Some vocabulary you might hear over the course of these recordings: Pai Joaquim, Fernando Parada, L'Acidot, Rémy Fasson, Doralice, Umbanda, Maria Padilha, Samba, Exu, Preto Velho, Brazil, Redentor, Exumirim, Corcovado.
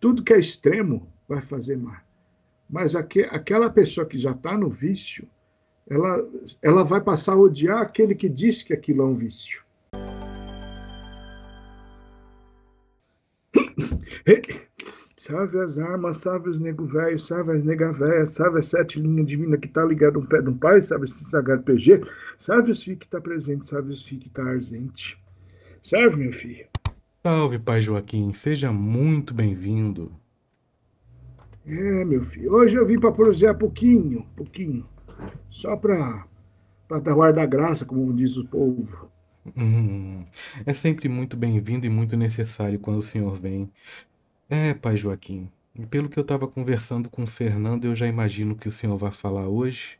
Tudo que é extremo vai fazer mal. Mas aquela pessoa que já está no vício, ela vai passar a odiar aquele que diz que aquilo é um vício. Salve as armas, salve os nego velho, salve as nega véia, salve as 7 linhas divinas que tá ligado um pé de um pai, salve esse sagrado PG, salve os filhos que tá presente, salve os filhos que tá ausente. Salve, meu filho. Salve, Pai Joaquim, seja muito bem-vindo. É, meu filho, hoje eu vim para prosear pouquinho, só para dar guarda-graça, como diz o povo. É sempre muito bem-vindo e muito necessário quando o senhor vem. É, Pai Joaquim, pelo que eu estava conversando com o Fernando, eu já imagino que o senhor vai falar hoje,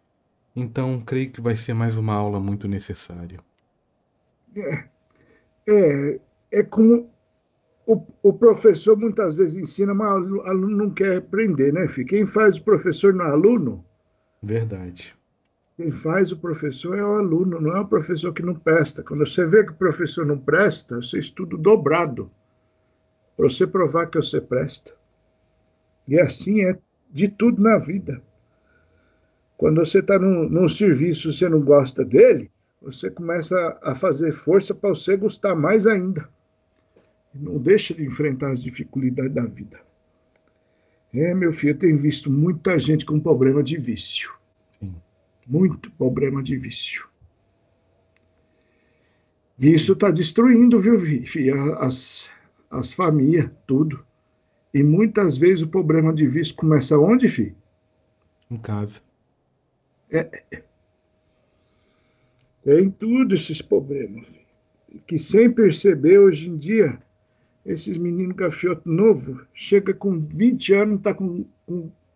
então creio que vai ser mais uma aula muito necessária. É como o professor muitas vezes ensina, mas o aluno não quer aprender, né, filho? Quem faz o professor não é aluno? Verdade. Quem faz o professor é o aluno, não é o professor que não presta. Quando você vê que o professor não presta, você estuda dobrado, para você provar que você presta. E assim é de tudo na vida. Quando você está num serviço e você não gosta dele, você começa a fazer força para você gostar mais ainda. Não deixa de enfrentar as dificuldades da vida. É, meu filho, eu tenho visto muita gente com problema de vício. Sim. Muito problema de vício. E isso está destruindo, viu, filho, as famílias, tudo. E muitas vezes o problema de vício começa onde, filho? Em casa. Tem tudo esses problemas, filho. Que sem perceber, hoje em dia, esses meninos gafanhoto novo chega com 20 anos e está com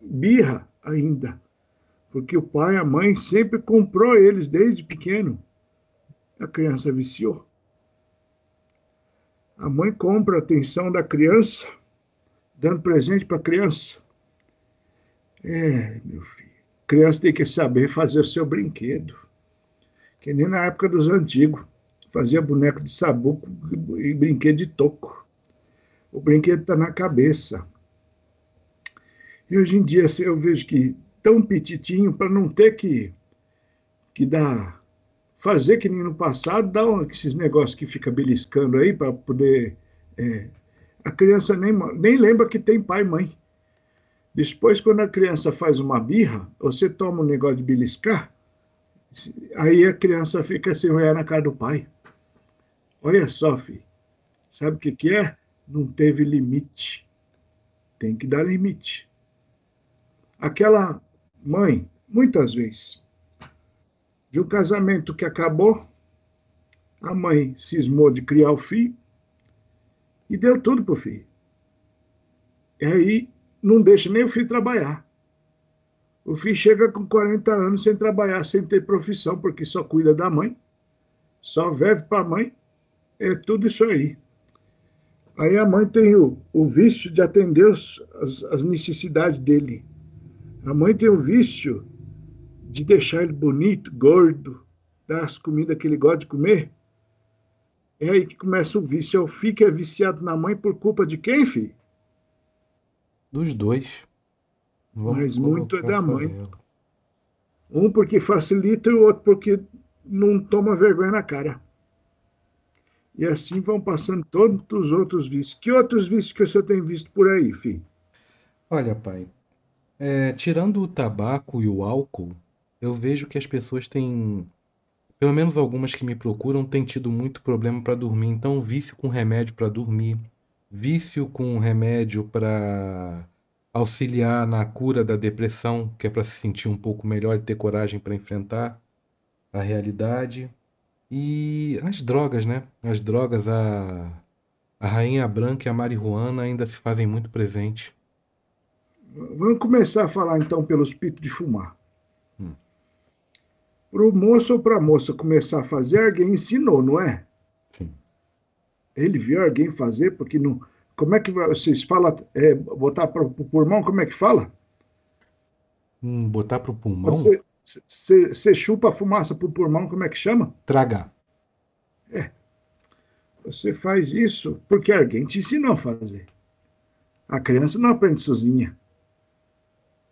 birra ainda. Porque o pai e a mãe sempre comprou eles desde pequeno. A criança viciou. A mãe compra a atenção da criança, dando presente para a criança. É, meu filho, a criança tem que saber fazer o seu brinquedo. Que nem na época dos antigos, fazia boneco de sabuco e brinquedo de toco. O brinquedo está na cabeça. E hoje em dia eu vejo que tão petitinho, para não ter que dar... Fazer que nem no passado, dá esses negócios que fica beliscando aí para poder... a criança nem lembra que tem pai e mãe. Depois, quando a criança faz uma birra, você toma um negócio de beliscar, aí a criança fica sem olhar na cara do pai. Olha só, filho. Sabe o que é? Não teve limite. Tem que dar limite. Aquela mãe, muitas vezes... De um casamento que acabou, a mãe cismou de criar o filho e deu tudo para o filho. E aí não deixa nem o filho trabalhar. O filho chega com 40 anos sem trabalhar, sem ter profissão, porque só cuida da mãe, só vive para a mãe, é tudo isso aí. Aí a mãe tem o vício de atender as necessidades dele. A mãe tem o vício de deixar ele bonito, gordo, dar as comidas que ele gosta de comer. É aí que começa o vício. O filho que é viciado na mãe por culpa de quem, filho? Dos dois. Mas muito é da mãe. Um porque facilita e o outro porque não toma vergonha na cara. E assim vão passando todos os outros vícios. Que outros vícios que você tem visto por aí, filho? Olha, pai, tirando o tabaco e o álcool, eu vejo que as pessoas têm, pelo menos algumas que me procuram, têm tido muito problema para dormir. Então, vício com remédio para dormir, vício com remédio para auxiliar na cura da depressão, que é para se sentir um pouco melhor e ter coragem para enfrentar a realidade. E as drogas, né? As drogas, a rainha branca e a marihuana ainda se fazem muito presente. Vamos começar a falar, então, pelos pitos de fumar. Para o moço ou para a moça começar a fazer, alguém ensinou, não é? Sim. Ele viu alguém fazer, porque não... Como é que vocês falam? Botar para o pulmão, como é que fala? Botar para o pulmão? Você chupa a fumaça para o pulmão, como é que chama? Tragar. Você faz isso porque alguém te ensinou a fazer. A criança não aprende sozinha.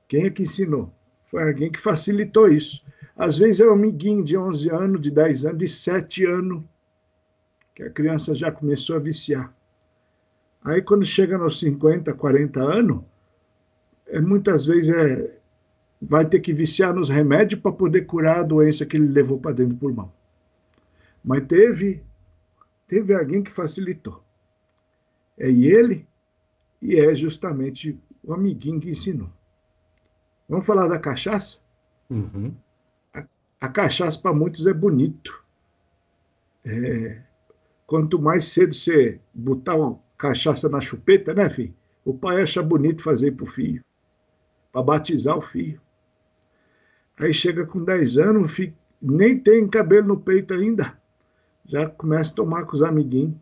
Quem é que ensinou? Foi alguém que facilitou isso. Às vezes é um amiguinho de 11 anos, de 10 anos, de 7 anos, que a criança já começou a viciar. Aí quando chega nos 50, 40 anos, muitas vezes vai ter que viciar nos remédios para poder curar a doença que ele levou para dentro do pulmão. Mas teve alguém que facilitou. É ele e é justamente o amiguinho que ensinou. Vamos falar da cachaça? Uhum. A cachaça para muitos é bonito. Quanto mais cedo você botar uma cachaça na chupeta, né, filho? O pai acha bonito fazer para o filho, para batizar o filho. Aí chega com 10 anos, o filho nem tem cabelo no peito ainda, já começa a tomar com os amiguinhos.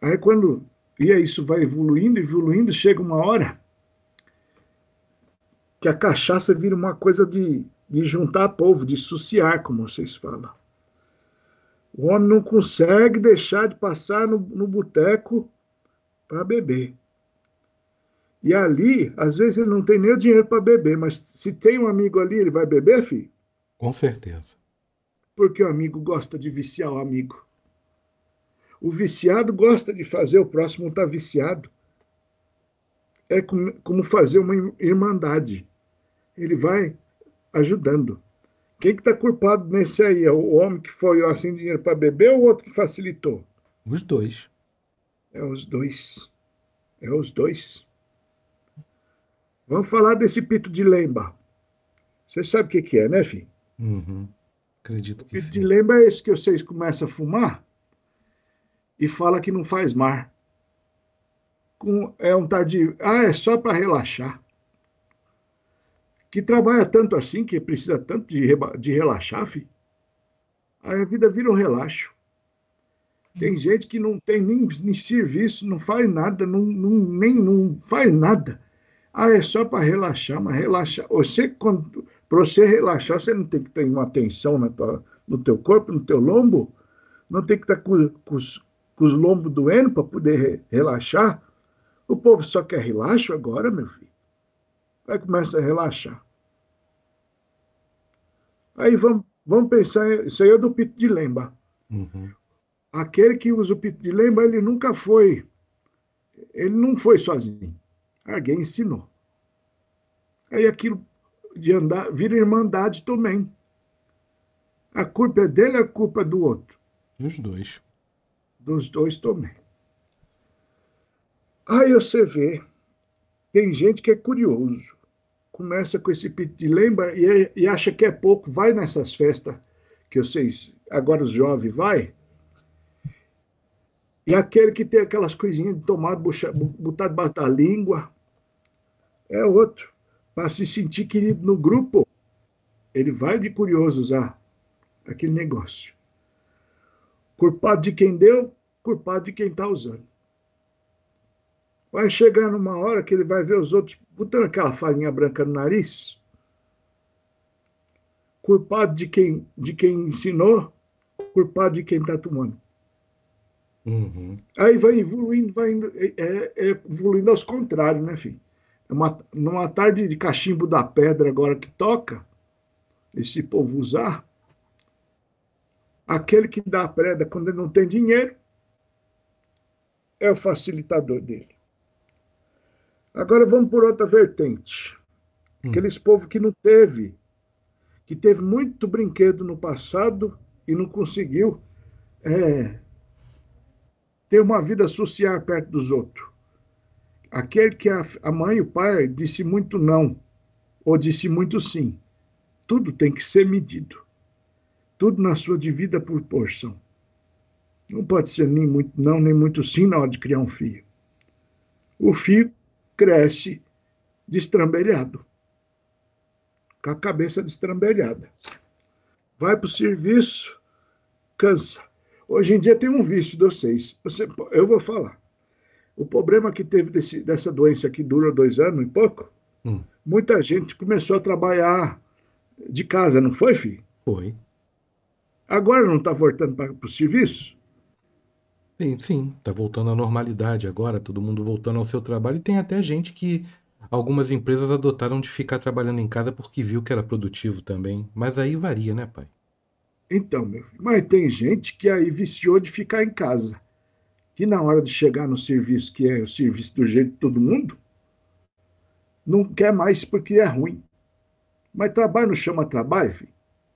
Aí isso vai evoluindo, chega uma hora que a cachaça vira uma coisa de juntar povo, de suciar, como vocês falam. O homem não consegue deixar de passar no boteco para beber. E ali, às vezes ele não tem nem o dinheiro para beber, mas se tem um amigo ali, ele vai beber, filho? Com certeza. Porque o amigo gosta de viciar o amigo. O viciado gosta de fazer o próximo estar viciado. É como fazer uma irmandade. Ele vai ajudando. Quem que está culpado nesse aí? É o homem que foi sem dinheiro para beber ou o outro que facilitou? Os dois. É os dois. Vamos falar desse pito de lemba. Você sabe o que é, né, filho? Uhum. Acredito que sim. O pito de lemba é esse que vocês começam a fumar e fala que não faz mal. É um tardio. É só para relaxar. Que trabalha tanto assim, que precisa tanto de relaxar, filho. Aí a vida vira um relaxo. Tem gente que não tem nem serviço, não faz nada, não faz nada. É só para relaxar, mas relaxar. Para você relaxar, você não tem que ter uma tensão no teu corpo, no teu lombo, não tem que estar com os lombos doendo para poder relaxar. O povo só quer relaxo agora, meu filho. Aí começa a relaxar. Aí vamos pensar, isso aí é do pito de lemba. Uhum. Aquele que usa o pito de lemba, ele não foi sozinho. Alguém ensinou. Aí aquilo de andar vira irmandade também. A culpa é dele, a culpa é do outro. Dos dois. Dos dois também. Aí você vê, tem gente que é curioso. Começa com esse pito de lemba e acha que é pouco. Vai nessas festas que vocês, agora os jovens, vai. E aquele que tem aquelas coisinhas de tomar, botar debaixo da língua, é outro. Para se sentir querido no grupo, ele vai de curioso usar aquele negócio. Culpado de quem deu, culpado de quem está usando. Vai chegar numa hora que ele vai ver os outros botando aquela farinha branca no nariz. Culpado de quem ensinou, culpado de quem está tomando. Uhum. Aí vai evoluindo aos contrários, né, filho? Numa tarde de cachimbo da pedra agora que toca, esse povo usar, aquele que dá a preda quando ele não tem dinheiro é o facilitador dele. Agora vamos por outra vertente. Aqueles povo que não teve, que teve muito brinquedo no passado e não conseguiu ter uma vida social perto dos outros. Aquele que a mãe e o pai disse muito não, ou disse muito sim. Tudo tem que ser medido. Tudo na sua devida proporção. Não pode ser nem muito não, nem muito sim na hora de criar um filho. O filho cresce destrambelhado. Com a cabeça destrambelhada. Vai para o serviço, cansa. Hoje em dia tem um vício de vocês. Eu vou falar. O problema que teve dessa doença que dura 2 anos e pouco, muita gente começou a trabalhar de casa, não foi, filho? Foi. Agora não está voltando para o serviço? Sim, está voltando à normalidade agora, todo mundo voltando ao seu trabalho. E tem até gente que algumas empresas adotaram de ficar trabalhando em casa porque viu que era produtivo também. Mas aí varia, né, pai? Então, meu filho, mas tem gente que aí viciou de ficar em casa. Que na hora de chegar no serviço, que é o serviço do jeito de todo mundo, não quer mais porque é ruim. Mas trabalho não chama trabalho, filho.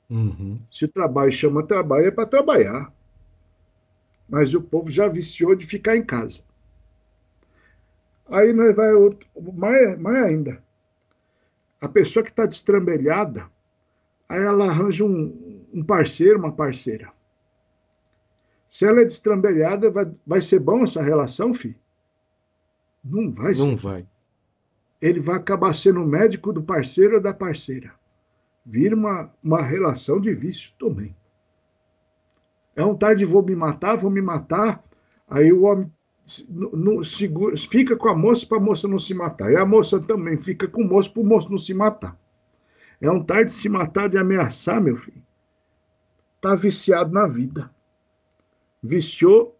Uhum. Se trabalho chama trabalho, é para trabalhar. Mas o povo já viciou de ficar em casa. Aí nós vai outro, mais ainda. A pessoa que está destrambelhada, aí ela arranja um parceiro, uma parceira. Se ela é destrambelhada, vai ser bom essa relação, filho? Não vai ser. Não vai. Ele vai acabar sendo o médico do parceiro ou da parceira. Vira uma relação de vício também. É um tarde, vou me matar. Aí o homem segura, fica com a moça para a moça não se matar. E a moça também fica com o moço para o moço não se matar. É um tarde de se matar, de ameaçar, meu filho. Está viciado na vida. Viciou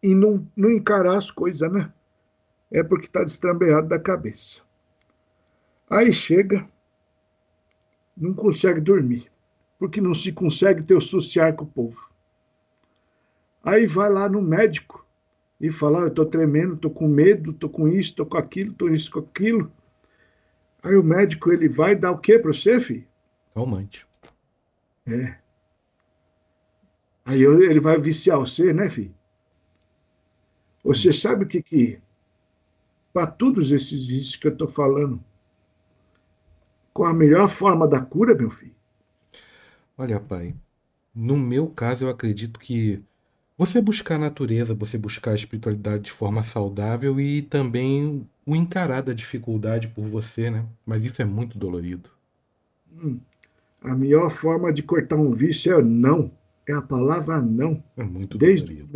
e não encarar as coisas, né? É porque está destrambeado da cabeça. Aí chega, não consegue dormir, porque não se consegue ter o social com o povo. Aí vai lá no médico e fala, eu estou tremendo, estou com medo, estou com isso, estou com aquilo, Aí o médico, ele vai dar o quê para você, filho? Calmante. É. Aí ele vai viciar você, né, filho? Você sabe o que para todos esses vícios que eu estou falando, qual a melhor forma da cura, meu filho? Olha, pai, no meu caso, eu acredito que você buscar a natureza, você buscar a espiritualidade de forma saudável e também o encarar da dificuldade por você, né? Mas isso é muito dolorido. A melhor forma de cortar um vício é não. É a palavra não. É muito dolorido.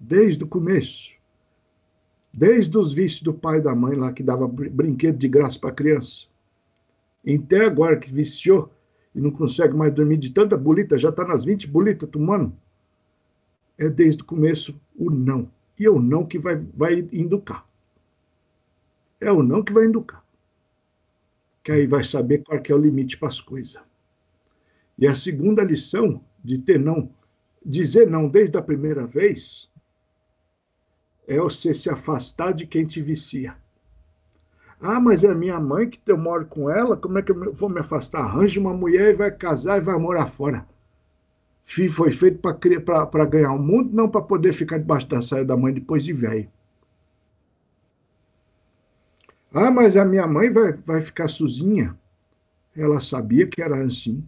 Desde o começo. Desde os vícios do pai e da mãe lá que dava brinquedo de graça para a criança. E até agora que viciou e não consegue mais dormir de tanta bolita, já está nas 20 bolitas tomando. É desde o começo o não. E é o não que vai inducar. É o não que vai inducar. Que aí vai saber qual que é o limite para as coisas. E a segunda lição de ter não, dizer não desde a primeira vez, é você se afastar de quem te vicia. Ah, mas é a minha mãe que eu moro com ela, como é que eu vou me afastar? Arranja uma mulher e vai casar e vai morar fora. Foi feito para ganhar o mundo, não para poder ficar debaixo da saia da mãe depois de velho. Ah, mas a minha mãe vai ficar sozinha. Ela sabia que era assim.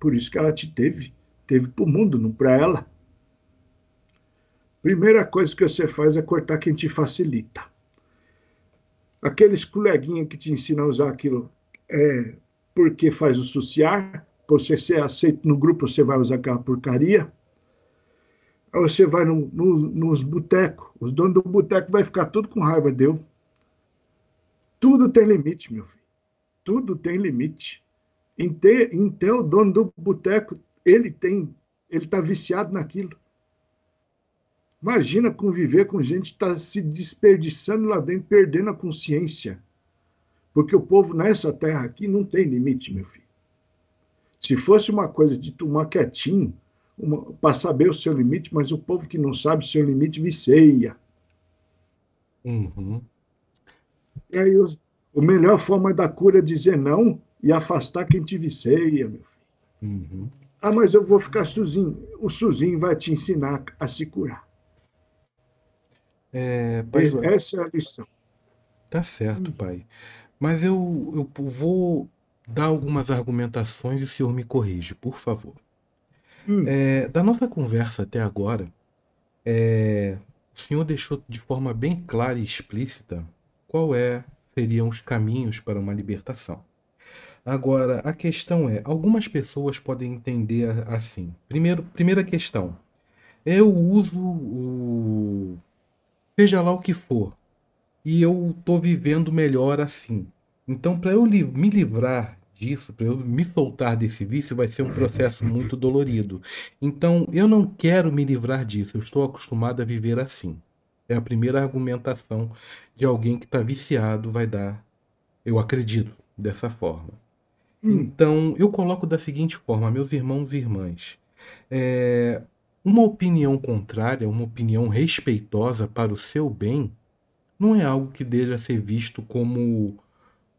Por isso que ela te teve. Teve para o mundo, não para ela. Primeira coisa que você faz é cortar quem te facilita. Aqueles coleguinhas que te ensinam a usar aquilo porque faz o suciar. Para você ser aceito no grupo, você vai usar aquela porcaria. Aí você vai nos botecos. Os donos do boteco vai ficar tudo com raiva dele. Tudo tem limite, meu filho. Tudo tem limite. Então, o dono do boteco, ele está viciado naquilo. Imagina conviver com gente que está se desperdiçando lá dentro, perdendo a consciência. Porque o povo nessa terra aqui não tem limite, meu filho. Se fosse uma coisa de tomar quietinho, para saber o seu limite, mas o povo que não sabe o seu limite vicia. Uhum. E aí, a melhor forma da cura é dizer não e afastar quem te vicia, meu filho. Uhum. Ah, mas eu vou ficar sozinho. O sozinho vai te ensinar a se curar. Essa é a lição. Tá certo, pai. Mas eu vou dá algumas argumentações e o senhor me corrige, por favor. Da nossa conversa até agora, o senhor deixou de forma bem clara e explícita qual seriam os caminhos para uma libertação. Agora, a questão é, algumas pessoas podem entender assim. Primeira questão, eu uso o seja lá o que for, e eu estou vivendo melhor assim. Então, para eu me livrar disso, para eu me soltar desse vício, vai ser um processo muito dolorido. Então, eu não quero me livrar disso, eu estou acostumado a viver assim. É a primeira argumentação de alguém que está viciado, vai dar, eu acredito, dessa forma. Então, eu coloco da seguinte forma, meus irmãos e irmãs, uma opinião contrária, uma opinião respeitosa para o seu bem, não é algo que deva ser visto como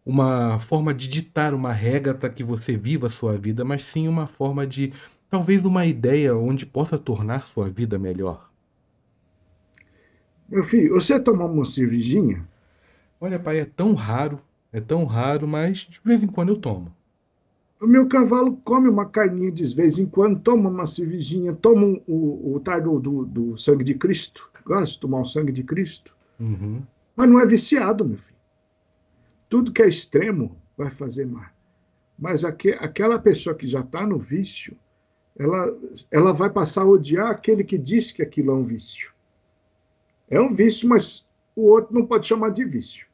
uma forma de ditar uma regra para que você viva a sua vida, mas sim uma forma de, talvez, uma ideia onde possa tornar sua vida melhor. Meu filho, você tomou uma cervejinha? Olha, pai, é tão raro, mas de vez em quando eu tomo. O meu cavalo come uma carninha de vez em quando, toma uma cervejinha, toma o tardo do sangue de Cristo. Gosta de tomar o sangue de Cristo. Uhum. Mas não é viciado, meu filho. Tudo que é extremo vai fazer mal. Mas aquela pessoa que já está no vício, ela vai passar a odiar aquele que diz que aquilo é um vício. É um vício, mas o outro não pode chamar de vício.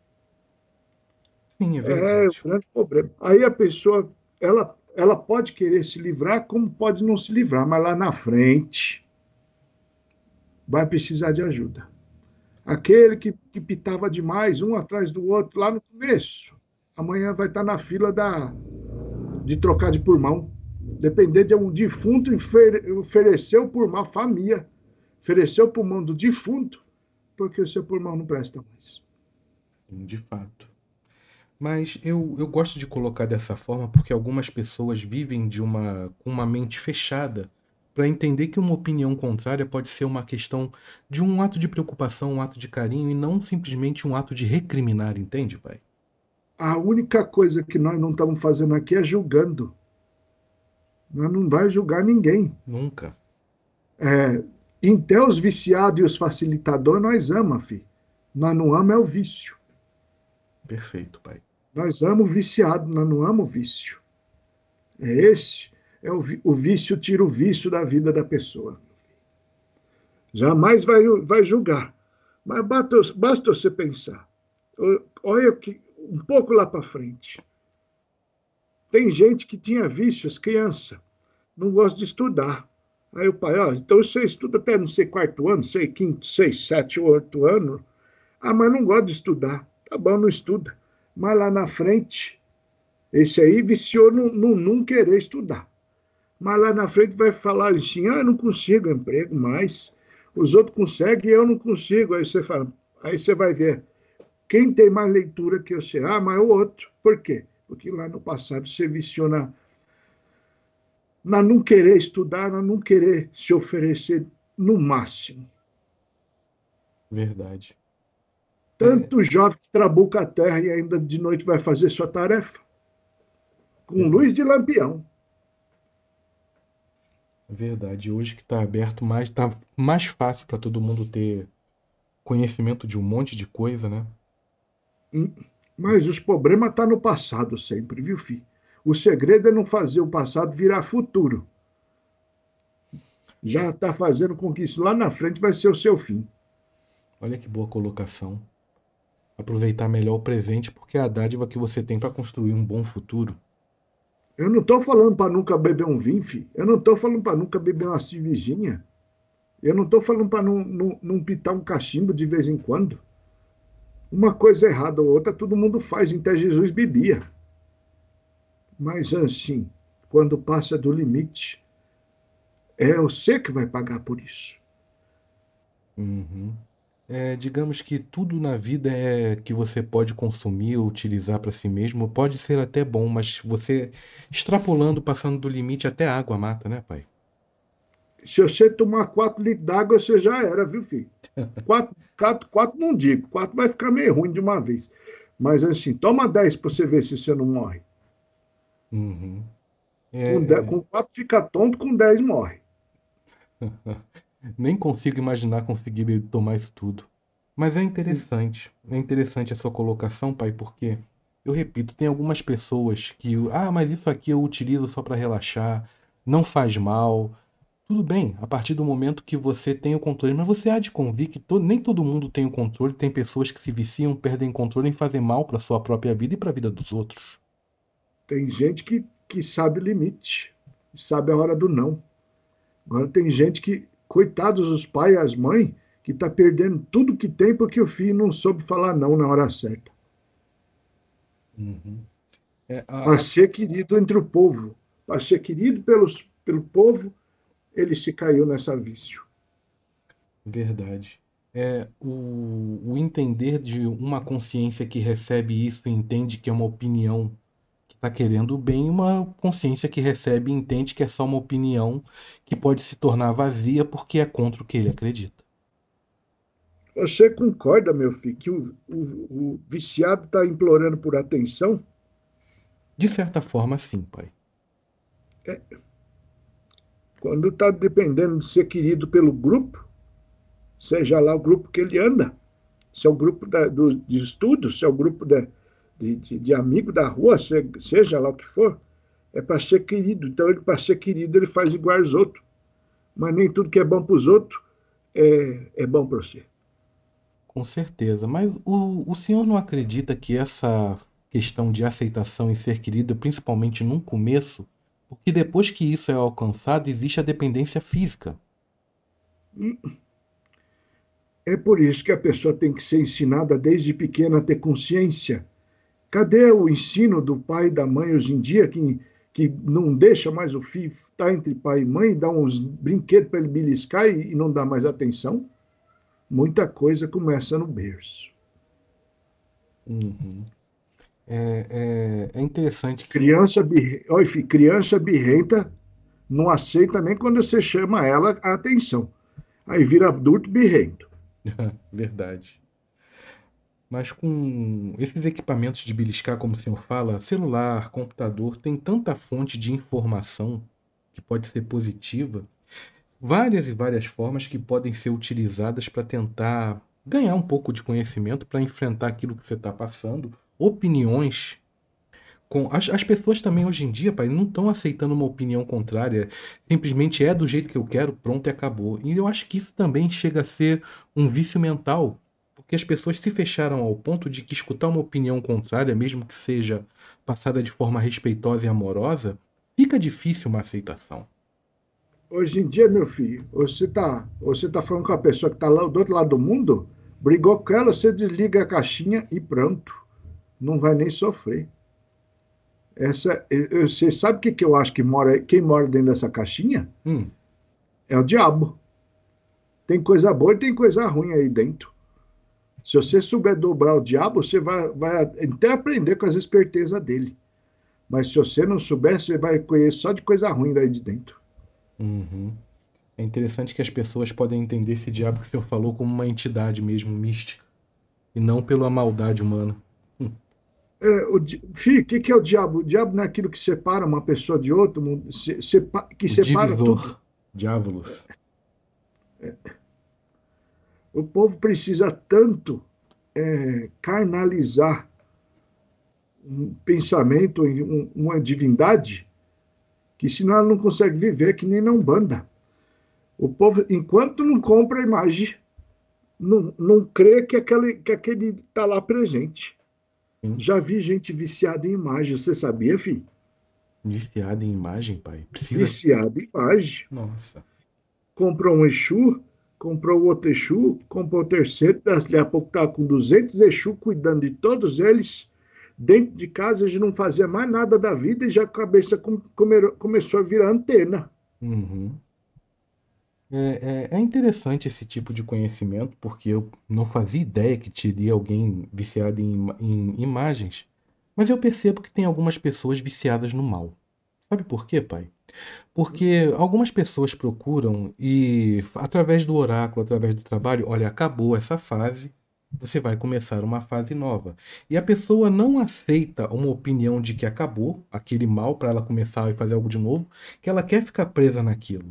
Sim, é verdade. É um grande problema. Aí a pessoa, ela pode querer se livrar, como pode não se livrar, mas lá na frente vai precisar de ajuda. Aquele que pitava demais, um atrás do outro, lá no começo, amanhã vai estar na fila de trocar de pulmão. Depender de um defunto, ofereceu o pulmão, a família, ofereceu o pulmão do defunto, porque o seu pulmão não presta mais. De fato. Mas eu gosto de colocar dessa forma, porque algumas pessoas vivem com uma mente fechada, para entender que uma opinião contrária pode ser uma questão de um ato de preocupação, um ato de carinho, e não simplesmente um ato de recriminar, entende, pai? A única coisa que nós não estamos fazendo aqui é julgando. Nós não vamos julgar ninguém. Nunca. Então os viciados e os facilitadores nós amamos, filho. Nós não amamos é o vício. Perfeito, pai. Nós amamos o viciado, nós não amamos o vício. O vício tira o vício da vida da pessoa. Jamais vai julgar. Mas basta você pensar. Olha um pouco lá para frente. Tem gente que tinha vícios, criança. Não gosta de estudar. Aí o pai, então você estuda até não sei quarto ano, sei quinto, 6, 7, 8 anos. Ah, mas não gosta de estudar. Tá bom, não estuda. Mas lá na frente, esse aí viciou não querer estudar. Mas lá na frente vai falar assim, eu não consigo emprego mais, os outros conseguem e eu não consigo. Aí você fala, aí você vai ver, quem tem mais leitura que você? Ah, mas o outro. Por quê? Porque lá no passado você viciou na não querer estudar, na não querer se oferecer no máximo. Verdade. Tanto jovem que trabuca a terra e ainda de noite vai fazer sua tarefa, com luz de lampião. Verdade, hoje que está aberto mais, está mais fácil para todo mundo ter conhecimento de um monte de coisa, né? Mas os problemas estão no passado sempre, viu, filho? O segredo é não fazer o passado virar futuro. Já está fazendo com que isso lá na frente vai ser o seu fim. Olha que boa colocação. Aproveitar melhor o presente, porque é a dádiva que você tem para construir um bom futuro. Eu não estou falando para nunca beber um vinho, filho. Eu não estou falando para nunca beber uma cervejinha. Eu não estou falando para não pitar um cachimbo de vez em quando. Uma coisa errada ou outra, todo mundo faz, até Jesus bebia. Mas assim, quando passa do limite, é você que vai pagar por isso. Uhum. Digamos que tudo na vida que você pode consumir ou utilizar para si mesmo pode ser até bom, mas você extrapolando, passando do limite, até a água mata, né, pai? Se você tomar 4 litros d'água, você já era, viu, filho? 4 não digo, 4 vai ficar meio ruim de uma vez. Mas assim, toma 10 para você ver se você não morre. Uhum. Com 4 fica tonto, com 10 morre. Nem consigo imaginar conseguir tomar isso tudo. Mas é interessante a sua colocação, pai, porque, eu repito, tem algumas pessoas que, mas isso aqui eu utilizo só para relaxar, não faz mal. Tudo bem, a partir do momento que você tem o controle, mas você há de convir que nem todo mundo tem o controle, tem pessoas que se viciam, perdem controle em fazer mal para sua própria vida e para a vida dos outros. Tem gente que sabe limite, sabe a hora do não. Agora tem gente que, coitados os pais e as mães, que está perdendo tudo que tem porque o filho não soube falar não na hora certa. Uhum. Para ser querido entre o povo, para ser querido pelo povo, ele se caiu nessa vício. Verdade. O entender de uma consciência que recebe isso e entende que é uma opinião que está querendo o bem, uma consciência que recebe e entende que é só uma opinião que pode se tornar vazia porque é contra o que ele acredita. Você concorda, meu filho, que o viciado está implorando por atenção? De certa forma, sim, pai. Quando está dependendo de ser querido pelo grupo, seja lá o grupo que ele anda, se é o grupo de estudo, se é o grupo de amigo da rua, seja lá o que for, é para ser querido. Então, para ser querido, ele faz igual aos outros. Mas nem tudo que é bom para os outros é bom para você. Com certeza. Mas o senhor não acredita que essa questão de aceitação e ser querido, principalmente num começo, porque depois que isso é alcançado, existe a dependência física. É por isso que a pessoa tem que ser ensinada desde pequena a ter consciência. Cadê o ensino do pai e da mãe hoje em dia, que não deixa mais o filho estar entre pai e mãe, dá uns brinquedos para ele beliscar e não dá mais atenção? Muita coisa começa no berço. Uhum. É interessante que... Criança birrenta não aceita nem quando você chama ela a atenção. Aí vira adulto birrento. Verdade. Mas com esses equipamentos de beliscar, como o senhor fala, celular, computador, tem tanta fonte de informação que pode ser positiva, várias e várias formas que podem ser utilizadas para tentar ganhar um pouco de conhecimento, para enfrentar aquilo que você está passando. Opiniões. As pessoas também hoje em dia, pai, não estão aceitando uma opinião contrária, simplesmente é do jeito que eu quero, pronto e acabou. E eu acho que isso também chega a ser um vício mental, porque as pessoas se fecharam ao ponto de que escutar uma opinião contrária, mesmo que seja passada de forma respeitosa e amorosa, fica difícil uma aceitação. Hoje em dia, meu filho, você tá falando com a pessoa que está lá do outro lado do mundo, brigou com ela, você desliga a caixinha e pronto. Não vai nem sofrer. Você sabe o que eu acho que quem mora dentro dessa caixinha? É o diabo. Tem coisa boa e tem coisa ruim aí dentro. Se você souber dobrar o diabo, você vai até aprender com as espertezas dele. Mas se você não souber, você vai conhecer só de coisa ruim daí de dentro. Uhum. É interessante que as pessoas podem entender esse diabo que o senhor falou como uma entidade mesmo, mística, e não pela maldade humana. Filho, o que é o diabo? O diabo não é aquilo que separa uma pessoa de outra, que separa divisor, tudo. Diábolos. O povo precisa tanto carnalizar um pensamento, uma divindade, que senão ela não consegue viver, que nem na Umbanda. O povo, enquanto não compra a imagem, não crê que aquele está lá presente. Já vi gente viciada em imagem, você sabia, filho? Viciada em imagem, pai? Viciada em imagem. Nossa. Comprou um Exu, comprou outro Exu, comprou o terceiro, daqui a pouco estava com 200 Exu cuidando de todos eles. Dentro de casa, ele não fazia mais nada da vida e já a cabeça começou a virar antena. Uhum. É interessante esse tipo de conhecimento, porque eu não fazia ideia que teria alguém viciado em imagens, mas eu percebo que tem algumas pessoas viciadas no mal. Sabe por quê, pai? Porque algumas pessoas procuram e, através do oráculo, através do trabalho, olha, acabou essa fase, você vai começar uma fase nova. E a pessoa não aceita uma opinião de que acabou aquele mal para ela começar e fazer algo de novo, que ela quer ficar presa naquilo.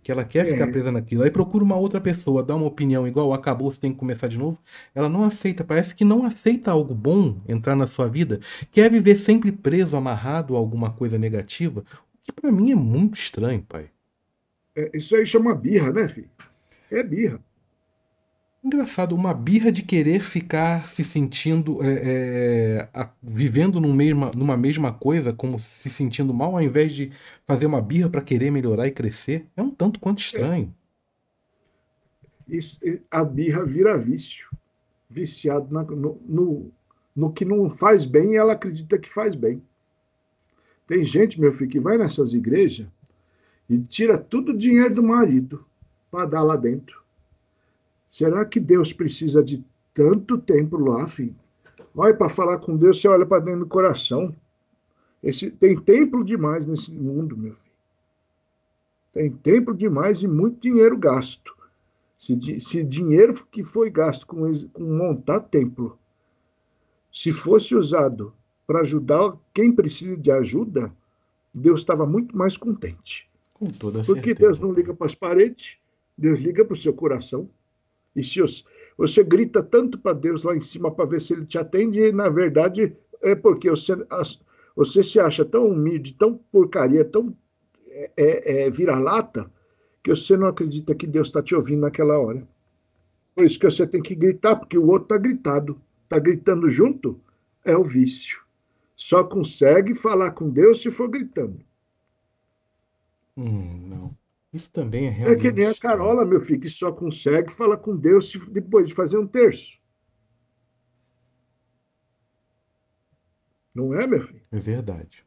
Que ela quer ficar presa naquilo, aí procura uma outra pessoa, dá uma opinião igual, acabou, você tem que começar de novo, ela não aceita, parece que não aceita algo bom entrar na sua vida, quer viver sempre preso, amarrado a alguma coisa negativa, o que pra mim é muito estranho, pai. Isso aí chama birra, né, filho? É birra. Engraçado, uma birra de querer ficar se sentindo, vivendo numa mesma coisa, como se sentindo mal, ao invés de fazer uma birra para querer melhorar e crescer, é um tanto quanto estranho. Isso, a birra vira vício. Viciado no que não faz bem, ela acredita que faz bem. Tem gente, meu filho, que vai nessas igrejas e tira todo o dinheiro do marido para dar lá dentro. Será que Deus precisa de tanto tempo lá, filho? Olha, para falar com Deus, você olha para dentro do coração. Tem templo demais nesse mundo, meu filho. Tem templo demais e muito dinheiro gasto. Se dinheiro que foi gasto com montar templo, se fosse usado para ajudar quem precisa de ajuda, Deus estava muito mais contente. Com toda certeza. Porque Deus não liga para as paredes, Deus liga para o seu coração. E se você grita tanto para Deus lá em cima para ver se ele te atende, e na verdade é porque você se acha tão humilde, tão porcaria, tão vira-lata, que você não acredita que Deus está te ouvindo naquela hora. Por isso que você tem que gritar, porque o outro está gritado. Está gritando junto, é o vício. Só consegue falar com Deus se for gritando. Não. Isso também é realmente... É que nem a Carola, meu filho, que só consegue falar com Deus depois de fazer um terço. Não é, meu filho? É verdade.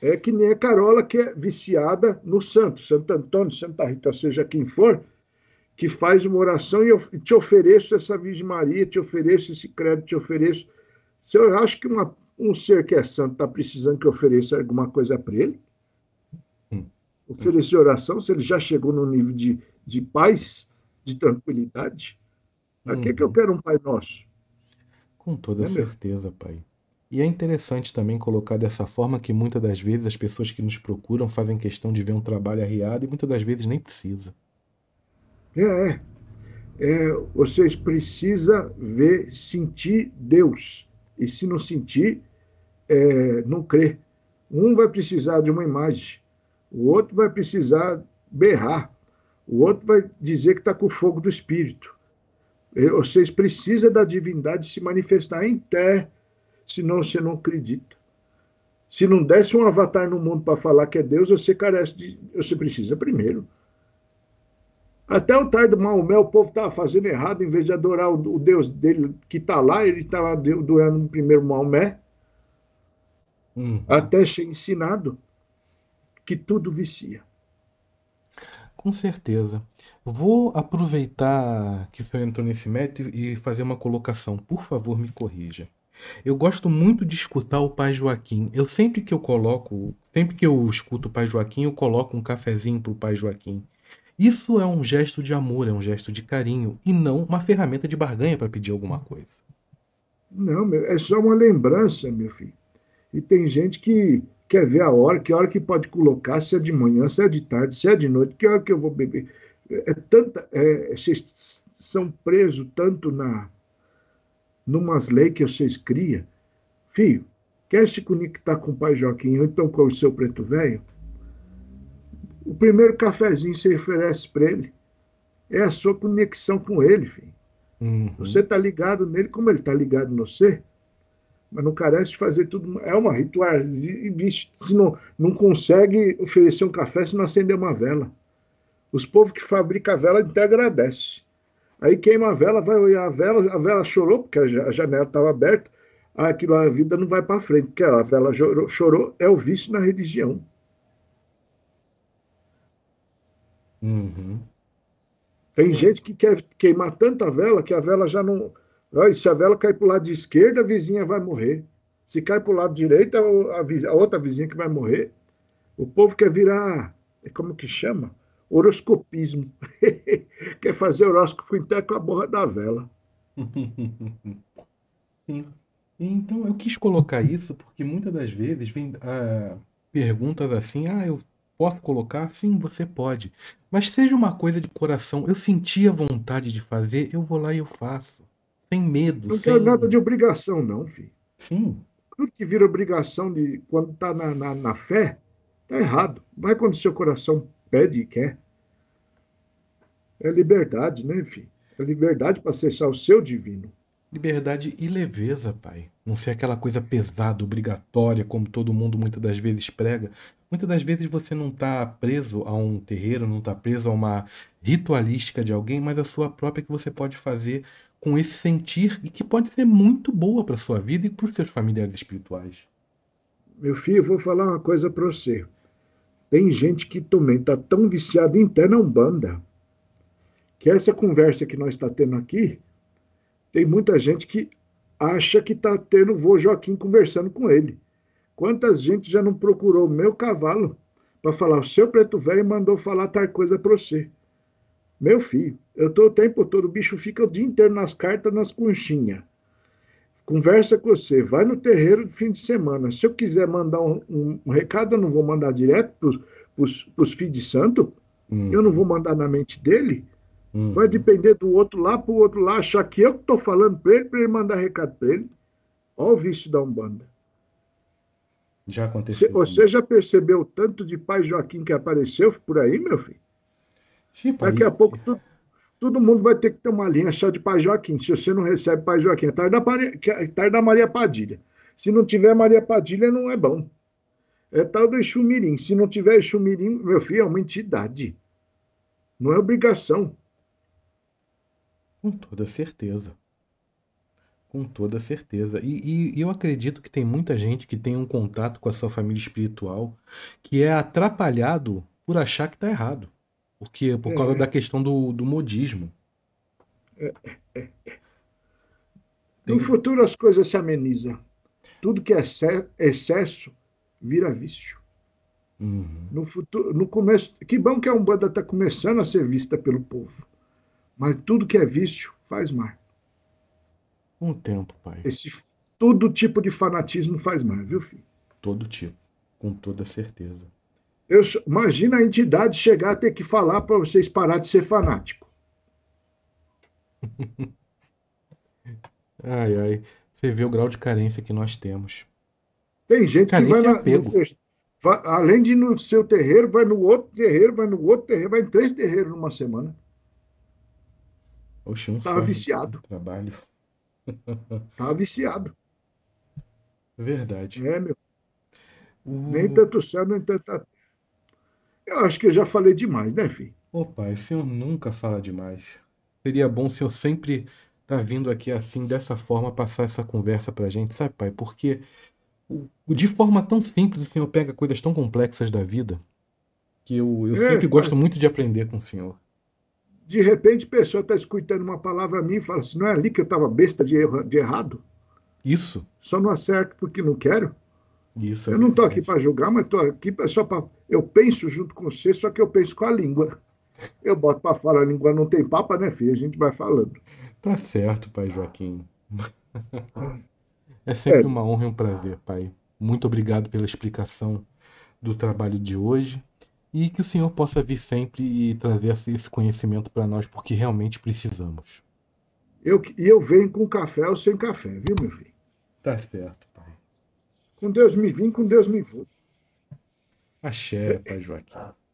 É que nem a Carola, que é viciada no santo. Santo Antônio, Santa Rita, seja quem for, que faz uma oração e eu te ofereço essa Virgem Maria, te ofereço esse credo, te ofereço... Se eu acho que um ser que é santo está precisando que eu ofereça alguma coisa para ele, oferecer oração, se ele já chegou no nível de paz, de tranquilidade, para que eu quero um Pai Nosso? Com toda certeza, Pai. E é interessante também colocar dessa forma que muitas das vezes as pessoas que nos procuram fazem questão de ver um trabalho arriado e muitas das vezes nem precisa. Vocês precisam ver, sentir Deus. E se não sentir, não crer. Um vai precisar de uma imagem. O outro vai precisar berrar. O outro vai dizer que está com o fogo do Espírito. Vocês precisam da divindade se manifestar em terra, senão você não acredita. Se não desse um avatar no mundo para falar que é Deus, você precisa primeiro. Até o altar do Maomé, o povo estava fazendo errado, em vez de adorar o Deus dele que está lá, ele estava adorando no primeiro Maomé. Até ser ensinado que tudo vicia. Com certeza. Vou aproveitar que o senhor entrou nesse método e fazer uma colocação. Por favor, me corrija. Eu gosto muito de escutar o Pai Joaquim. Sempre que eu escuto o Pai Joaquim, eu coloco um cafezinho para o Pai Joaquim. Isso é um gesto de amor, é um gesto de carinho, e não uma ferramenta de barganha para pedir alguma coisa. Não, é só uma lembrança, meu filho. E tem gente que quer ver que hora que pode colocar, se é de manhã, se é de tarde, se é de noite, que hora que eu vou beber. Vocês são presos tanto numas leis que vocês criam. Filho, quer se conectar com o Pai Joaquim ou então com o seu preto velho? O primeiro cafezinho que você oferece para ele é a sua conexão com ele, filho. Você está ligado nele como ele está ligado em você. Mas não carece de fazer tudo. É uma ritual. Se não consegue oferecer um café se não acender uma vela. Os povos que fabricam vela até agradecem. Aí queima a vela, vai olhar a vela chorou, porque a janela estava aberta. Aquilo, a vida não vai para frente, porque a vela chorou, é o vício na religião. Tem gente que quer queimar tanta vela que a vela já não... Se a vela cair para o lado de esquerda, a vizinha vai morrer. Se cai para o lado direito, a outra vizinha que vai morrer. O povo quer virar... Como que chama? Horoscopismo. Quer fazer horóscopo até com a borra da vela. Então, eu quis colocar isso porque muitas das vezes vem perguntas assim... eu posso colocar? Sim, você pode. Mas seja uma coisa de coração. Eu senti a vontade de fazer, eu vou lá e eu faço. Sem medo. Não tem nada de obrigação, não, filho. Sim. Tudo que vira obrigação quando está na fé, está errado. Vai quando seu coração pede e quer. É liberdade, né, filho? É liberdade para acessar o seu divino. Liberdade e leveza, Pai. Não ser aquela coisa pesada, obrigatória, como todo mundo muitas das vezes prega. Muitas das vezes você não está preso a um terreiro, não está preso a uma ritualística de alguém, mas a sua própria que você pode fazer com esse sentir e que pode ser muito boa para a sua vida e para os seus familiares espirituais. Meu filho, eu vou falar uma coisa para você. Tem gente que também está tão viciada em terra umbanda que essa conversa que nós estamos tendo aqui, tem muita gente que acha que está tendo o vô Joaquim conversando com ele. Quantas gente já não procurou o meu cavalo para falar, o seu preto velho mandou falar tal coisa para você. Meu filho, eu estou o tempo todo, o bicho fica o dia inteiro nas cartas, nas conchinhas. Conversa com você, vai no terreiro de fim de semana. Se eu quiser mandar um recado, eu não vou mandar direto para os filhos de santo. Eu não vou mandar na mente dele. Vai depender do outro lá, para o outro lá achar que eu estou falando para ele mandar recado para ele. Olha o vício da Umbanda. Já aconteceu. Você já percebeu o tanto de Pai Joaquim que apareceu por aí, meu filho? Tipo, daqui a pouco todo mundo vai ter que ter uma linha só de Pai Joaquim. Se você não recebe Pai Joaquim, é tarde da Maria Padilha. Se não tiver Maria Padilha, não é bom. É tal do Exumirim. Se não tiver Exumirim, meu filho, é uma entidade. Não é obrigação. Com toda certeza. Com toda certeza. E eu acredito que tem muita gente que tem um contato com a sua família espiritual que é atrapalhado por achar que está errado. Porque, por causa da questão do modismo. No futuro as coisas se amenizam. Tudo que é excesso vira vício. No começo, que bom que a Umbanda está começando a ser vista pelo povo. Mas tudo que é vício faz mal. Um tempo, Pai. Todo tipo de fanatismo faz mal, viu, filho? Todo tipo, com toda certeza. Imagina a entidade chegar a ter que falar para vocês parar de ser fanático. Ai, ai. Você vê o grau de carência que nós temos. Tem gente carência que vai além de no seu terreiro, vai no outro terreiro, vai no outro terreiro, vai em 3 terreiros numa semana. Oxe, tá viciado. Trabalho. Tá viciado. Verdade. É, meu. Nem tanto céu, nem tanto... Eu acho que eu já falei demais, né, filho? Ô, Pai, o senhor nunca fala demais. Seria bom o senhor sempre estar vindo aqui assim, dessa forma, passar essa conversa pra gente, sabe, Pai? Porque de forma tão simples o senhor pega coisas tão complexas da vida que eu sempre gosto muito de aprender com o senhor. De repente, a pessoa está escutando uma palavra minha e fala assim, não é ali que eu estava besta de errado? Isso. Só não acerto porque não quero? Isso. Eu não estou aqui para julgar, mas estou aqui só para... Eu penso junto com você, só que eu penso com a língua. Eu boto para fora, a língua não tem papa, né, filho? A gente vai falando. Tá certo, Pai Joaquim. É sempre uma honra e um prazer, Pai. Muito obrigado pela explicação do trabalho de hoje. E que o Senhor possa vir sempre e trazer esse conhecimento para nós, porque realmente precisamos. E eu venho com café ou sem café, viu, meu filho? Tá certo, Pai. Com Deus me vim, com Deus me vou. Axé, Pai Joaquim.